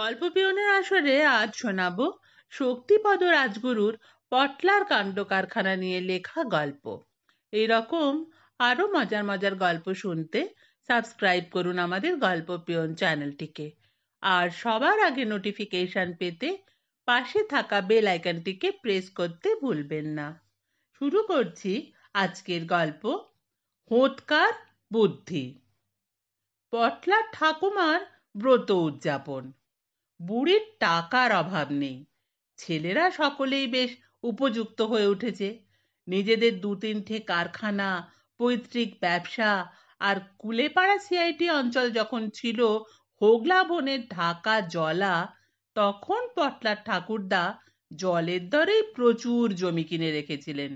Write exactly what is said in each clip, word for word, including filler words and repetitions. গল্প পিয়নের আসরে আজ শোনাব শক্তিপদ রাজগুরুর পটলার কাণ্ড কারখানা নিয়ে লেখা গল্প। এইরকম আরো মজার মজার গল্প শুনতে সাবস্ক্রাইব করুন আমাদের গল্প পিয়ন চ্যানেলটিকে, আর সবার আগে নোটিফিকেশন পেতে পাশে থাকা বেল আইকনটিকে প্রেস করতে ভুলবেন না। শুরু করছি আজকের গল্প হোৎকার বুদ্ধি। পটলার ঠাকুমার ব্রত উদযাপন। বুড়ির টাকার অভাব নেই, ছেলেরা সকলেই বেশ উপযুক্ত হয়ে উঠেছে। নিজেদের দু তিনটে কারখানা, পৈতৃক ব্যবসা আর কুলেপাড়া সিআইটি অঞ্চল যখন ছিল হোগলা বনের ঢাকা জলা, তখন পটলার ঠাকুরদা জলের দরেই প্রচুর জমি কিনে রেখেছিলেন।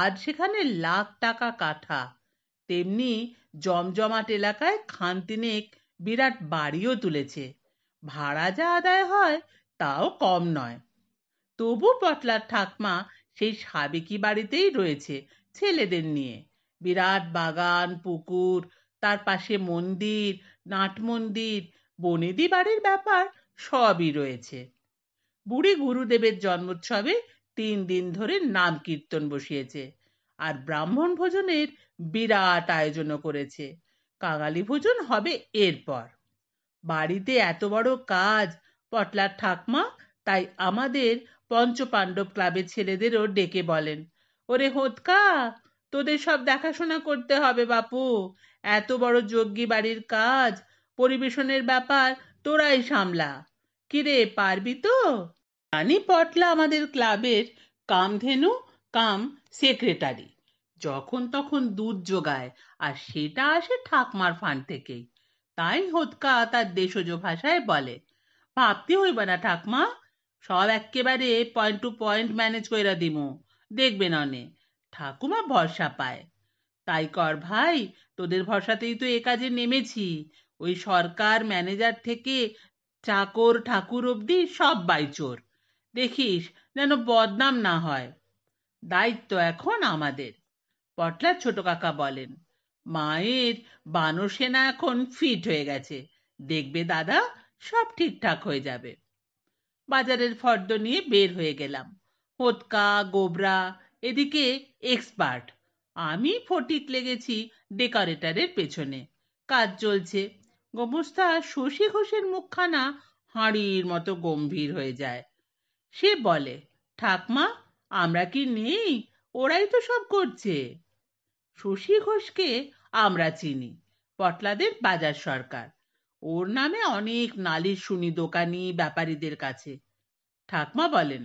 আজ সেখানে লাখ টাকা কাঠা। তেমনি জমজমাট এলাকায় খানতিনেক বিরাট বাড়িও তুলেছে। ভাড়া যা আদায় হয় তাও কম নয়। তবু পটলার ঠাকমা সেই সাবেকি বাড়িতেই রয়েছে ছেলেদের নিয়ে। বিরাট বাগান, পুকুর, তার পাশে মন্দির, নাট মন্দির, বনেদি বাড়ির ব্যাপার সবই রয়েছে। বুড়ি গুরুদেবের জন্মোৎসবে তিন দিন ধরে নাম কীর্তন বসিয়েছে, আর ব্রাহ্মণ ভোজনের বিরাট আয়োজন করেছে। কাঙালি ভোজন হবে এরপর। বাড়িতে এত বড় কাজ পটলার ঠাকমা তাই আমাদের পঞ্চপাণ্ডব ক্লাবের ছেলেদেরও ডেকে বলেন, ওরে হোৎকা, তোদের সব দেখাশোনা করতে হবে বাপু। এত বড় যজ্ঞী বাড়ির কাজ, পরিবেশনের ব্যাপার তোরাই সামলা। কিরে, পারবি তো? রানী পটলা আমাদের ক্লাবের কামধেনু কাম সেক্রেটারি। যখন তখন দুধ জোগায়, আর সেটা আসে ঠাকমার ফান্ড থেকেই। তাই হোৎকা তার দেশজ ভাষায় বলে, ভাবতে হইব না ঠাকমা, সব একেবারে পয়েন্ট টু পয়েন্ট ম্যানেজ কইরা দিমু, দেখবেন অনে। ঠাকুমা ভরসা পায়। তাই কর ভাই, তোদের ভরসাতেই তো এ কাজে নেমেছি। ওই সরকার ম্যানেজার থেকে চাকর ঠাকুর অব্দি সব বাইচোর। দেখিস যেন বদনাম না হয়। দায়িত্ব এখন আমাদের। পটলার ছোট কাকা বলেন, মায়ের বানর সেনা এখন ফিট হয়ে গেছে, দেখবে দাদা সব ঠিকঠাক হয়ে যাবে। বাজারের ফর্দ নিয়ে বের হয়ে গেলাম। হোৎকা গোবরা এদিকে এক্সপার্ট, আমি ফটিক লেগেছি ডেকোরেটরের পেছনে। কাজ চলছে। গোমস্তা শশী ঘোষের মুখখানা হাঁড়ির মতো গম্ভীর হয়ে যায়। সে বলে, ঠাকমা আমরা কি নেই? ওরাই তো সব করছে। শশী ঘোষকে আমরা চিনি, পটলাদের বাজার সরকার। ওর নামে অনেক নালিশ শুনি দোকানি ব্যাপারীদের কাছে। ঠাকমা বলেন,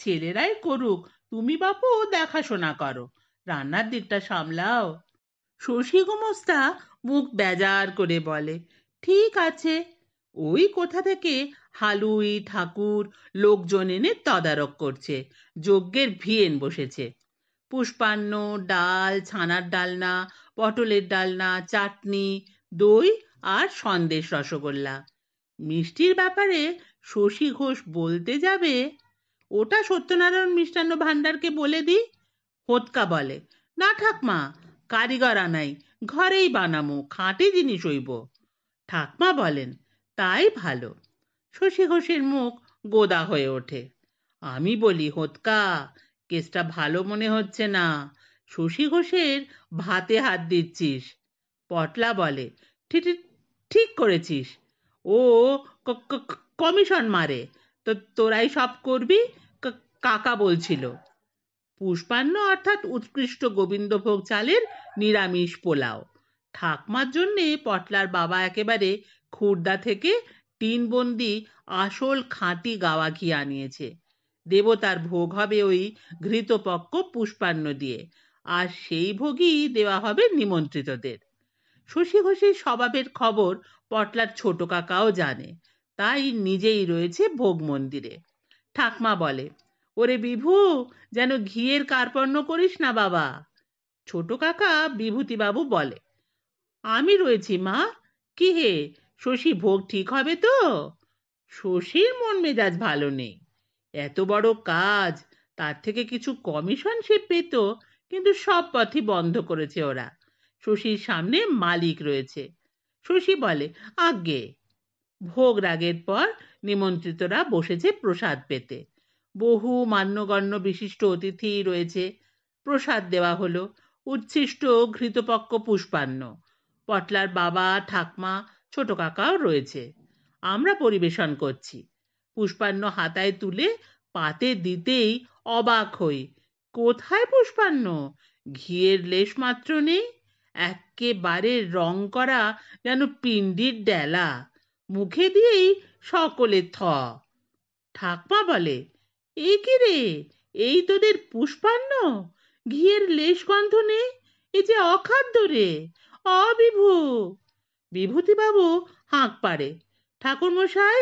ছেলেরাই করুক, তুমি বাপু দেখাশোনা করো, রান্নার দিকটা সামলাও। শশী গোমস্তা মুখ বেজার করে বলে, ঠিক আছে। ওই কোথা থেকে হালুই ঠাকুর লোকজন এনে তদারক করছে। যজ্ঞের ভিয়েন বসেছে। পুষ্পান্ন, ডাল, ছানার ডালনা, পটলের ডালনা, চাটনি, দই আর সন্দেশ রসগোল্লা। মিষ্টির ব্যাপারে শশী ঘোষ বলতে যাবে, ওটা সত্যনারায়ণ মিষ্টান্ন ভাণ্ডারকে বলে দি। হোৎকা বলে, না ঠাকমা, কারিগর আনাই, ঘরেই বানামো, খাঁটি জিনিস হইব। ঠাকমা বলেন, তাই ভালো। শশী ঘোষের মুখ গোদা হয়ে ওঠে। আমি বলি, হোৎকা, কেসটা ভালো মনে হচ্ছে না, শশী ঘোষের ভাতে হাত দিচ্ছিস। পটলা বলে, ঠিক ঠিক করেছিস, ও কমিশন মারে, তো তোরাই সব করবি, কাকা বলছিল। পুষ্পান্ন অর্থাৎ উৎকৃষ্ট গোবিন্দভোগ চালের নিরামিষ পোলাও। ঠাকমার জন্যে পটলার বাবা একেবারে খুর্দা থেকে টিনবন্দি আসল খাঁটি গাওয়া ঘি আনিয়েছে। দেবতার ভোগ হবে ওই ঘৃতপক্ষ পুষ্পান্ন দিয়ে, আর সেই ভোগই দেওয়া হবে নিমন্ত্রিতদের। শশী ঘোষের স্বভাবের খবর পটলার ছোট কাকাও জানে, তাই নিজেই রয়েছে ভোগ মন্দিরে। ঠাকমা বলে, ওরে বিভু, যেন ঘিয়ের কার্পণ্য করিস না বাবা। ছোট কাকা বিভূতিবাবু বলে, আমি রয়েছি মা। কি হে শশী, ভোগ ঠিক হবে তো? শশীর মন মেজাজ ভালো নেই। এত বড় কাজ, তার থেকে কিছু কমিশন সে পেত, কিন্তু সব পথই বন্ধ করেছে ওরা। শশীর সামনে মালিক রয়েছে। শশী বলে, আজ্ঞে। ভোগ রাগের পর নিমন্ত্রিতরা বসেছে প্রসাদ পেতে। বহু মান্যগণ্য বিশিষ্ট অতিথি রয়েছে। প্রসাদ দেওয়া হলো উচ্ছিষ্ট ঘৃতপক্ষ পুষ্পান্ন। পটলার বাবা, ঠাকমা, ছোট কাকাও রয়েছে। আমরা পরিবেশন করছি। পুষ্পান্ন হাতায় তুলে পাতে দিতেই অবাক হই, কোথায় পুষ্পান্ন! ঘিয়ের লেশ মাত্র নেই। একেবারে রং করা যেন পিণ্ডির ডেলা। মুখে দিয়েই সকলে থ। ঠাকমা বলে, এ কি রে, এই তোদের পুষ্পান্ন? ঘিয়ের লেশ গন্ধ নেই, এ যে অখাদ্য রে, অবিভু। বিভূতিবাবু হাঁক পাড়ে, ঠাকুরমশাই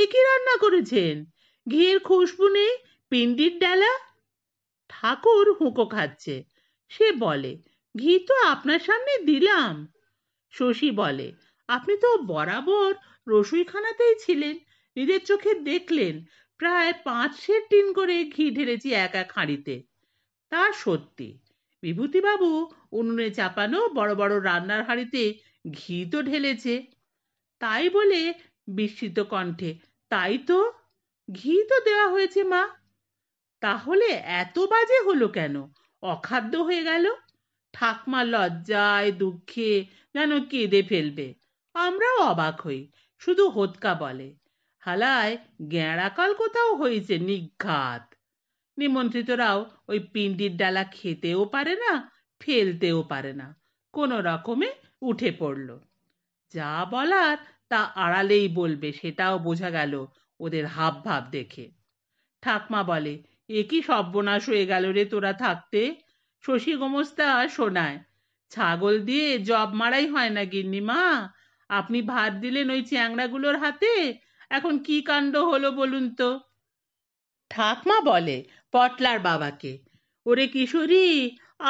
এ কি রান্না করেছেন? ঘিয়ের খুশবু নেই, পিণ্ডির ডালা। ঠাকুর হুঁকো খাচ্ছে। সে বলে, ঘি তো আপনার সামনে দিলাম। শশী বলে, আপনি তো বরাবর রসুইখানাতেই ছিলেন, নিজের চোখে দেখলেন প্রায় পাঁচ সের টিন করে ঘি ঢেলেছি একা খাঁড়িতে। তা সত্যি, বিভূতিবাবু উনুনে চাপানো বড় বড় রান্নার হাঁড়িতে ঘি তো ঢেলেছে। তাই বলে বিস্মিত কণ্ঠে, তাই তো, ঘি তো দেওয়া হয়েছে মা। তাহলে এত বাজে হলো কেন, অখাদ্য হয়ে গেল? ঠাকমা লজ্জায় দুঃখে যেন কেঁদে ফেলবে। আমরাও অবাক হই। শুধু হোৎকা বলে, হালায় গ্যাঁড়াকাল কোথাও হয়েছে নিঘাত। নিমন্ত্রিতরাও ওই পিণ্ডির ডালা খেতেও পারে না, ফেলতেও পারে না। কোনো রকমে উঠে পড়ল। যা বলার তা আড়ালেই বলবে, সেটাও বোঝা গেল ওদের হাব ভাব দেখে। ঠাকমা বলে, এ কি সর্বনাশ হয়ে গেল রে তোরা থাকতে। শশী গোমস্তা শোনায়, ছাগল দিয়ে জব মারাই হয় না গিন্নিমা, আপনি ভাত দিলেন ওই চ্যাংড়াগুলোর হাতে, এখন কি কাণ্ড হলো বলুন তো। ঠাকমা বলে পটলার বাবাকে, ওরে কিশোরী,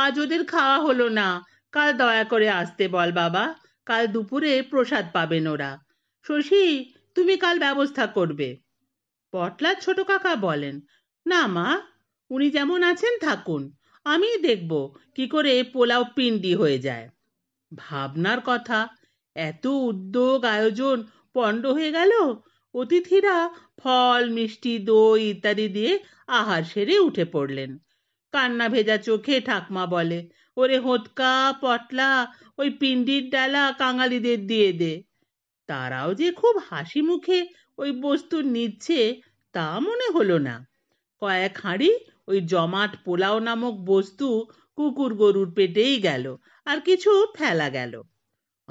আজ ওদের খাওয়া হলো না, কাল দয়া করে আসতে বল বাবা, কাল দুপুরে প্রসাদ পাবেন ওরা। শশী, তুমি কাল ব্যবস্থা করবে। পটলার ছোট কাকা বলেন, না মা, উনি যেমন আছেন থাকুন, আমি দেখব কি করে পোলাও পিণ্ডি হয়ে যায়। ভাবনার কথা, এত উদ্যোগ আয়োজন পণ্ড হয়ে গেল। অতিথিরা ফল, মিষ্টি, দই ইত্যাদি দিয়ে আহার সেরে উঠে পড়লেন। কান্না ভেজা চোখে ঠাকমা বলে, ওরে হোৎকা, পটলা, ওই পিণ্ডির ডালা কাঙালিদের দিয়ে দে। তারাও যে খুব হাসি মুখে ওই বস্তু নিচ্ছে তা মনে হলো না। কয়েক হাঁড়ি ওই জমাট পোলাও নামক বস্তু কুকুর গরুর পেটেই গেল, আর কিছু ফেলা গেল।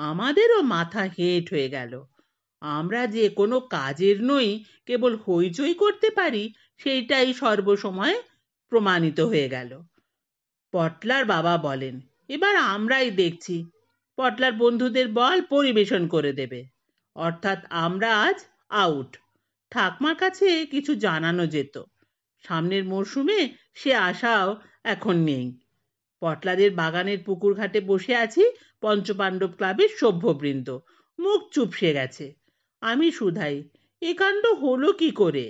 আমাদেরও মাথা হেঁট হয়ে গেল। আমরা যে কোনো কাজের নই, কেবল হইচই করতে পারি, সেইটাই সর্বসময় প্রমাণিত হয়ে গেল। পটলার বাবা বলেন, এবার আমরাই দেখছি, পটলার বন্ধুদের বল পরিবেশন করে দেবে। অর্থাৎ আমরা আজ আউট। ঠাকমার কাছে কিছু জানানো যেত, সামনের মরশুমে সে আশাও এখন নেই। পটলাদের বাগানের পুকুর ঘাটে বসে আছি পঞ্চপাণ্ডব ক্লাবের সভ্যবৃন্দ। মুখ চুপসে গেছে। আমি শুধাই, এ কাণ্ড হলো কি করে?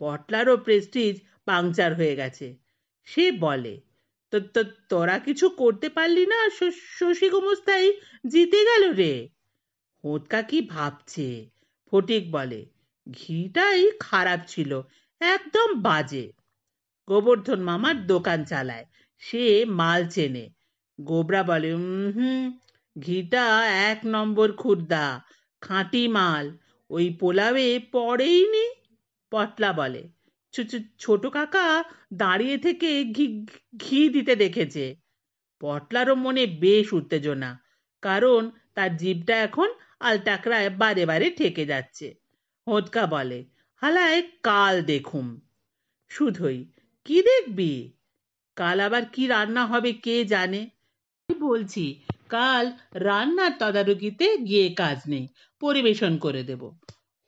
পটলারও প্রেস্টিজ পাংচার হয়ে গেছে। সে বলে, তো তোরা কিছু করতে পারলি না, শশী গোমস্তাই জিতে গেল রে। হোৎকা কি ভাবছে? ফটিক বলে, ঘিটাই খারাপ ছিল, একদম বাজে। গোবর্ধন মামার দোকান চালায়, সে মাল চেনে। গোবরা বলে, হুম, ঘিটা এক নম্বর খুর্দা, খাঁটি মাল, ওই পোলাবে পড়েইনি। পটলা বলে, ছোট কাকা দাঁড়িয়ে থেকে ঘি ঘি দিতে দেখেছে। পটলারও মনে বেশ উত্তেজনা, কারণ তার জিভটা এখন আলটাকড়ায় বারে বারে ঠেকে যাচ্ছে। হোৎকা বলে, হালায় কাল দেখুম। শুধুই কি দেখবি? কাল আবার কি রান্না হবে কে জানে। বলছি, কাল রান্নার তদারকিতে গিয়ে কাজ নেই, পরিবেশন করে দেব।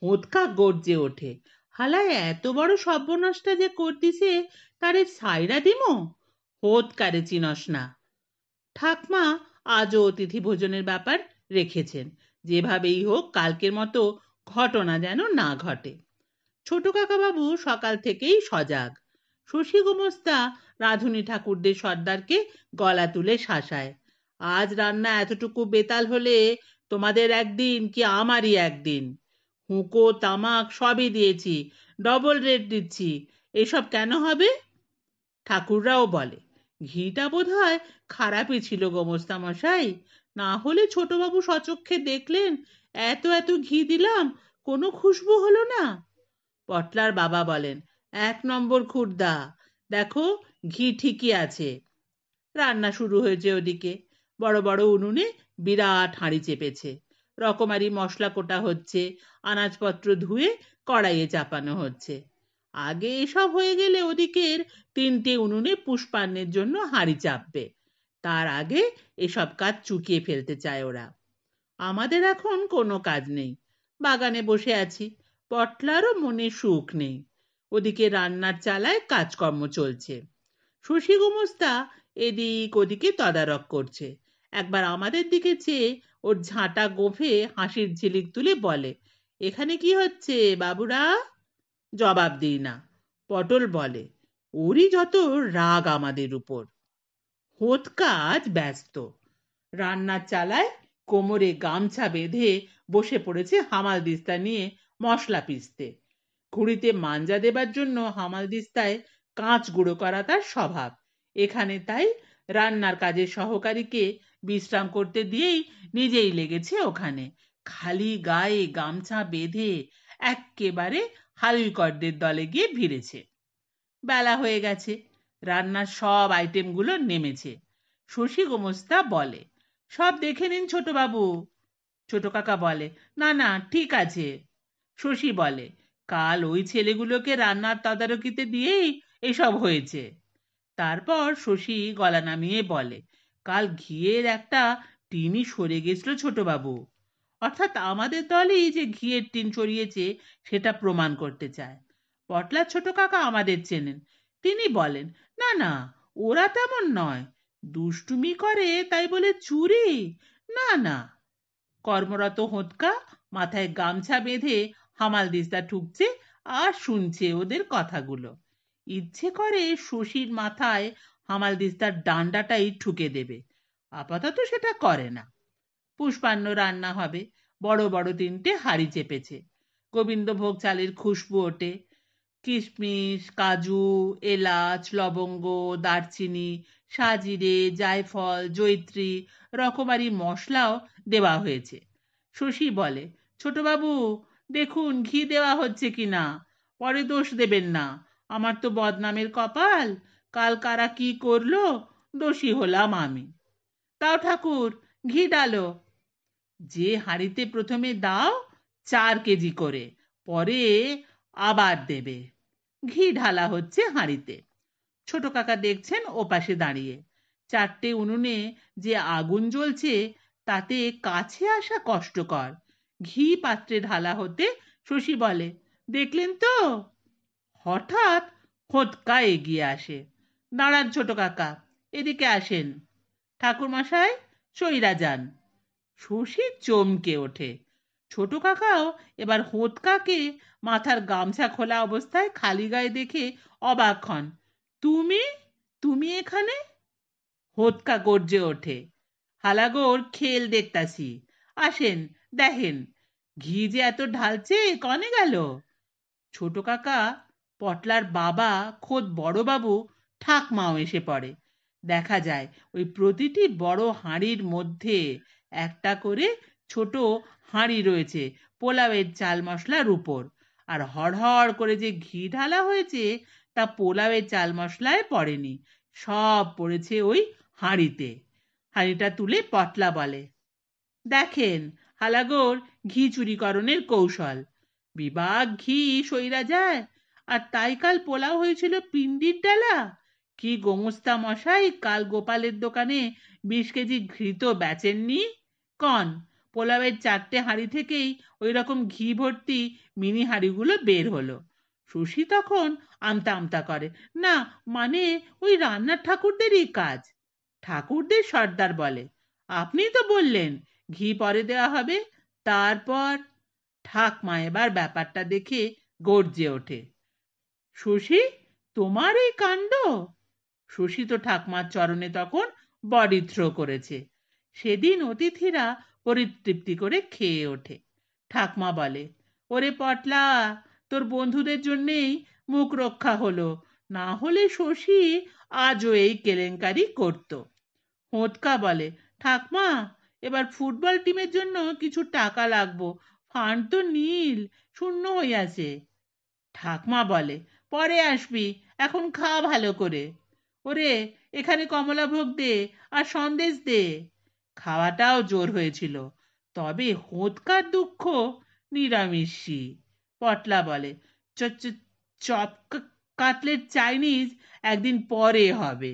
হোৎকা গর্জে ওঠে, হালায় এত বড় সর্বনাশটা যে করতিছে তারে সাইরা দিমো। হোৎকারে চিনস না। ঠাকমা আজও অতিথি ভোজনের ব্যাপার রেখেছেন, যেভাবেই হোক কালকের মতো ঘটনা যেন না ঘটে। ছোট কাকাবাবু সকাল থেকেই সজাগ। শশী গোমস্তা রাধুনী ঠাকুরদের সর্দারকে গলা তুলে শাসায়, আজ রান্না এতটুকু বেতাল হলে তোমাদের একদিন কি আমারই একদিন। হুঁকো তামাক সবই দিয়েছি, ডবল রেট দিচ্ছি, এসব কেন হবে? ঠাকুররাও বলে, ঘিটা বোধ হয় খারাপই ছিল গোমস্তা মশাই, না হলে ছোটবাবু সচক্ষে দেখলেন এত এত ঘি দিলাম কোনো খুশবু হলো না। পটলার বাবা বলেন, এক নম্বর খুরদা, দেখো ঘি ঠিকই আছে। রান্না শুরু হয়েছে। ওদিকে বড় বড় উনুনে বিরাট হাঁড়ি চেপেছে, রকমারি মশলা কোটা হচ্ছে, আনাজপত্র ধুয়ে কড়াইয়ে চাপানো হচ্ছে। আগে এসব হয়ে গেলে ওদিকের তিনটে উনুনে পুষ্পান্নের জন্য হাঁড়ি চাপবে, তার আগে এসব কাজ চুকিয়ে ফেলতে চায় ওরা। আমাদের এখন কোনো কাজ নেই, বাগানে বসে আছি। পটলারও মনে সুখ নেই, ওদিকে রান্নার চালায় কাজকর্ম চলছে। শশী গোমস্তা এদিক ওদিকে তদারক করছে, একবার আমাদের দিকে চেয়ে ওর ঝাঁটা গোফে হাসির ঝিলিক তুলে বলে, এখানে কি হচ্ছে বাবুরা? জবাব দিই না। পটল বলে, ওরই যত রাগ আমাদের উপর। হোৎকার ব্যস্ত, রান্নার চালায় কোমরে গামছা বেঁধে বসে পড়েছে হামাল দিস্তা নিয়ে মশলা পিষতে। ঘুড়িতে মাঞ্জা দেবার জন্য হামাল দিস্তায় কাঁচ গুঁড়ো করা তার স্বভাব। এখানে তাই রান্নার কাজে সহকারীকে বিশ্রাম করতে দিয়েই নিজেই লেগেছে ওখানে, খালি গায়ে গামছা বেঁধে একেবারে হালুইকরদের দলে গিয়ে ভিড়েছে। বেলা হয়ে গেছে, রান্নার সব আইটেমগুলো নেমেছে। শশী গোমস্তা বলে, সব দেখে নিন ছোটবাবু। ছোট কাকা বলে, না না ঠিক আছে। শশী বলে, কাল ওই ছেলেগুলোকে রান্নার তদারকিতে দিয়েই এসব হয়েছে। তারপর শশী গলা নামিয়ে বলে, কাল ঘিয়ের একটা টিনই সরে গেছিল ছোটবাবু। অর্থাৎ আমাদের দলেই যে ঘিয়ের টিন সরিয়েছে সেটা প্রমাণ করতে চায়। পটলার ছোট কাকা আমাদের চেনেন, তিনি বলেন, না না ওরা তেমন নয়, দুষ্টুমি করে তাই বলে চুরি? না না। কর্মরত হোঁতকা মাথায় গামছা বেঁধে হামাল দিস্তা ঠুকছে আর শুনছে ওদের কথাগুলো। ইচ্ছে করে শশীর মাথায় হামাল দিস্তার ডান্ডাটাই ঠুকে দেবে, আপাতত সেটা করে না। পুষ্পান্ন রান্না হবে, বড় বড় তিনটে হাড়ি চেপেছে। গোবিন্দভোগ চালের খুশবু ওঠে, কিশমিশ, কাজু, এলাচ, লবঙ্গ, দারচিনি, সাজিরে, জায়ফল, জৈত্রী, রকমারি মশলাও দেওয়া হয়েছে। শশী বলে, ছোটবাবু দেখুন ঘি দেওয়া হচ্ছে কিনা, পরে দোষ দেবেন না, আমার তো বদনামের কপাল, কাল কারা কি করলো দোষী হলাম আমি। তাও ঠাকুর ঘি ডালো, যে হাঁড়িতে প্রথমে দাও চার কেজি করে, পরে আবার দেবে। ঘি ঢালা হচ্ছে হাঁড়িতে। ছোট কাকা দেখছেন ওপাশে দাঁড়িয়ে। চারটে উনুনে যে আগুন জ্বলছে তাতে কাছে আসা কষ্টকর। ঘি পাত্রে ঢালা হতে শশী বলে, দেখলেন তো? হঠাৎ হোঁতকা এগিয়ে আসে। দাঁড়ান ছোট কাকা, এদিকে আসেন, ঠাকুরমশাই সইরা যান। শশী চমকে ওঠে। ছোট কাকাও এবার হোঁতকাকে মাথার গামছা খোলা অবস্থায় খালি গায়ে দেখে অবাক হন। তুমি তুমি এখানে? হোঁতকা গর্জে ওঠে, হালাগোর খেল দেখতাছি, আসেন দেখেন ঘি যে এত ঢালছে কনে গেল। ছোট কাকা, পটলার বাবা, খোদ বড়বাবু, ঠাকমাও এসে পড়ে। দেখা যায় ওই প্রতিটি বড় হাঁড়ির মধ্যে একটা করে ছোট হাঁড়ি রয়েছে পোলাওয়ের চাল মশলার উপর, আর হড়হড় করে যে ঘি ঢালা হয়েছে তা পোলাওয়ের চাল মশলায় পড়েনি, সব পড়েছে ওই হাঁড়িতে। হাঁড়িটা তুলে পটলা বলে, দেখেন হালাগোর ঘি চুরিকরণের কৌশল। বিবাক ঘি সইরা যায়, আর তাই কাল পোলাও হয়েছিল পিণ্ডির ডালা। কি গোমস্তা মশাই কাল গোপালের দোকানে বিশ কেজি ঘি তো বেচেননি কন? পোলাওয়ের চারটে হাঁড়ি থেকেই ওই রকম ঘি ভর্তি মিনি হাঁড়িগুলো বের হলো। শশী তখন আমতা আমতা করে, না মানে ওই রান্নার ঠাকুরদেরই কাজ। ঠাকুরদের সর্দার বলে, আপনি তো বললেন ঘি পরে দেওয়া হবে, তারপর? ঠাকমা এবার ব্যাপারটা দেখে গর্জে ওঠে, শশী তোমার এই কাণ্ড! শশী তো ঠাকমার চরণে তখন বডি থ্রো করেছে। সেদিন অতিথিরা পরিতৃপ্তি করে খেয়ে ওঠে। ঠাকমা বলে, ওরে পটলা, তোর বন্ধুদের জন্যেই মুখ রক্ষা হলো, না হলে শশী আজও এই কেলেঙ্কারি করত। হোঁতকা বলে, ঠাকমা এবার ফুটবল টিমের জন্য কিছু টাকা লাগবো, ফান্ড তো নীল শূন্য হইয়াছে। ঠাকমা বলে, পরে আসবি, এখন খা ভালো করে। ওরে এখানে কমলাভোগ দে আর সন্দেশ দে। খাওয়াটাও জোর হয়েছিল, তবে হোঁতকার দুঃখ নিরামিষী। পটলা বলে, চপ কাটলেট চাইনিজ একদিন পরে হবে।